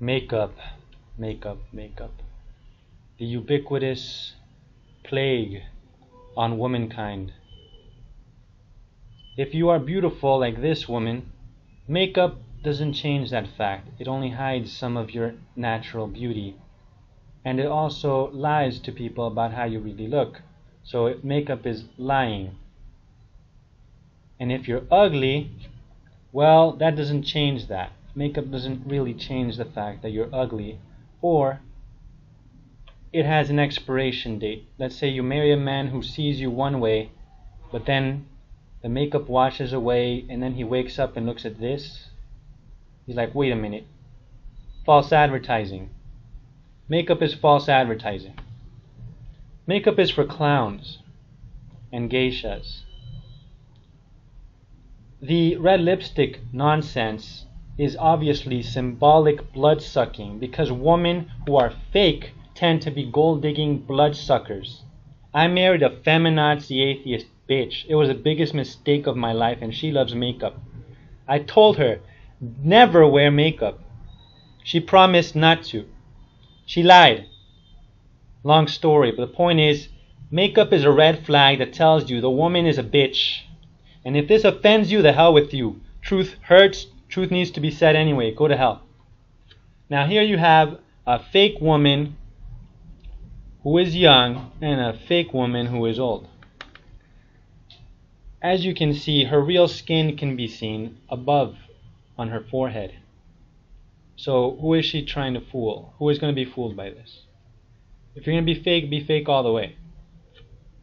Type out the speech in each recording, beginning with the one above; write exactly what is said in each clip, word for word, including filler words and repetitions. Makeup, makeup, makeup. The ubiquitous plague on womankind. If you are beautiful like this woman, makeup doesn't change that fact. It only hides some of your natural beauty. And it also lies to people about how you really look. So makeup is lying. And if you're ugly, well, that doesn't change that. Makeup doesn't really change the fact that you're ugly, or it has an expiration date. Let's say you marry a man who sees you one way, but then the makeup washes away, and then he wakes up and looks at this. He's like, wait a minute. False advertising. Makeup is false advertising. Makeup is for clowns and geishas. The red lipstick nonsense is obviously symbolic blood-sucking, because women who are fake tend to be gold-digging blood-suckers. I married a feminazi atheist bitch. It was the biggest mistake of my life, and she loves makeup. I told her, never wear makeup. She promised not to. She lied. Long story, but the point is, makeup is a red flag that tells you the woman is a bitch. And if this offends you, the hell with you. Truth hurts. Truth needs to be said anyway. Go to hell. Now here you have a fake woman who is young and a fake woman who is old. As you can see, her real skin can be seen above on her forehead. So who is she trying to fool? Who is going to be fooled by this? If you're going to be fake, be fake all the way.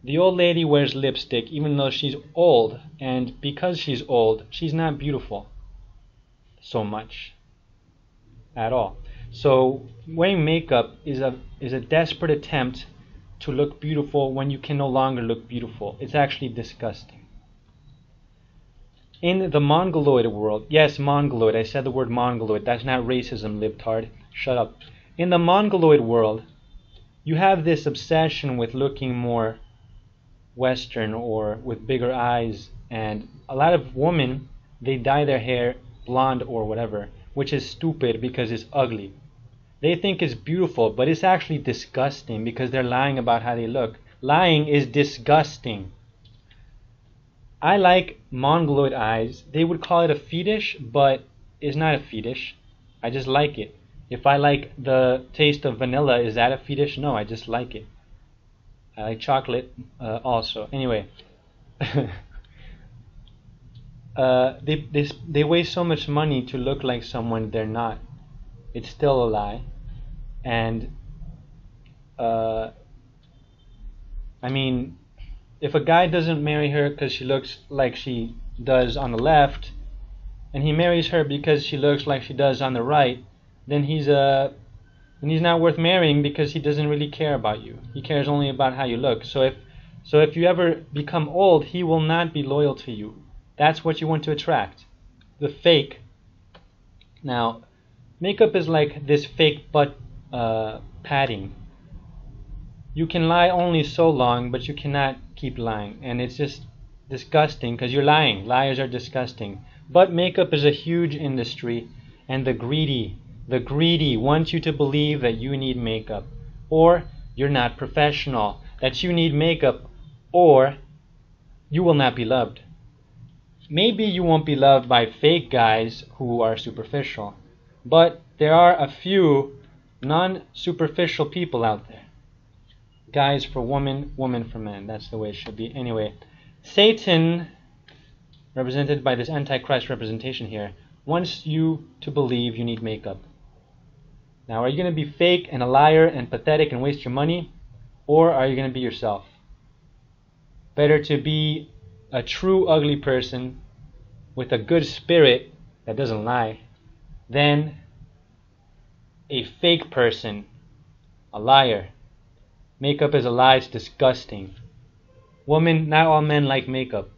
The old lady wears lipstick even though she's old, and because she's old, she's not beautiful. So much at all. So wearing makeup is a is a desperate attempt to look beautiful when you can no longer look beautiful. It's actually disgusting. In the mongoloid world, yes, mongoloid, I said the word mongoloid, that's not racism, libtard, shut up. In the mongoloid world, you have this obsession with looking more Western or with bigger eyes, and a lot of women, they dye their hair blonde or whatever, which is stupid because it's ugly. They think it's beautiful, but it's actually disgusting because they're lying about how they look. Lying is disgusting. I like mongoloid eyes. They would call it a fetish, but it's not a fetish. I just like it. If I like the taste of vanilla, is that a fetish? No, I just like it. I like chocolate uh, also. Anyway. Uh, they, they, they waste so much money to look like someone they're not. It's still a lie. And, uh, I mean, if a guy doesn't marry her because she looks like she does on the left, and he marries her because she looks like she does on the right, then he's, uh, then he's not worth marrying because he doesn't really care about you. He cares only about how you look. So if, so if you ever become old, he will not be loyal to you. That's what you want to attract. The fake. Now, makeup is like this fake butt uh, padding. You can lie only so long, but you cannot keep lying. And it's just disgusting because you're lying. Liars are disgusting. But makeup is a huge industry, and the greedy, the greedy want you to believe that you need makeup, or you're not professional, that you need makeup, or you will not be loved. Maybe you won't be loved by fake guys who are superficial, but there are a few non-superficial people out there. Guys for women, women for men. That's the way it should be. Anyway, Satan, represented by this Antichrist representation here, wants you to believe you need makeup. Now, are you going to be fake and a liar and pathetic and waste your money, or are you going to be yourself? Better to be a true ugly person with a good spirit that doesn't lie than a fake person, a liar. Makeup is a lie, it's disgusting. Women, not all men like makeup.